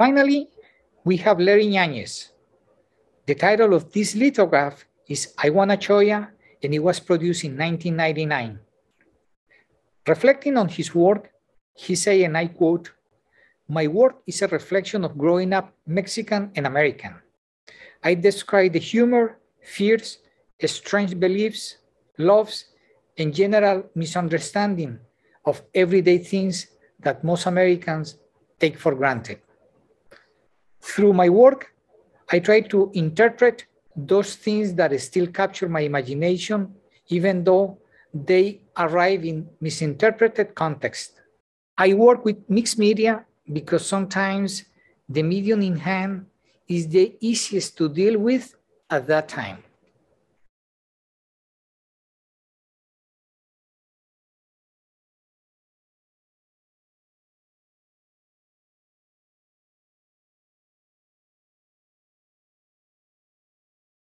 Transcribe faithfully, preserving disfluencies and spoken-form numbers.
Finally, we have Larry Yáñez. The title of this lithograph is Ay Juana Cholla, and it was produced in nineteen ninety-nine. Reflecting on his work, he said, and I quote, "My work is a reflection of growing up Mexican and American. I describe the humor, fears, strange beliefs, loves, and general misunderstanding of everyday things that most Americans take for granted. Through my work, I try to interpret those things that still capture my imagination, even though they arrive in misinterpreted context. I work with mixed media because sometimes the medium in hand is the easiest to deal with at that time."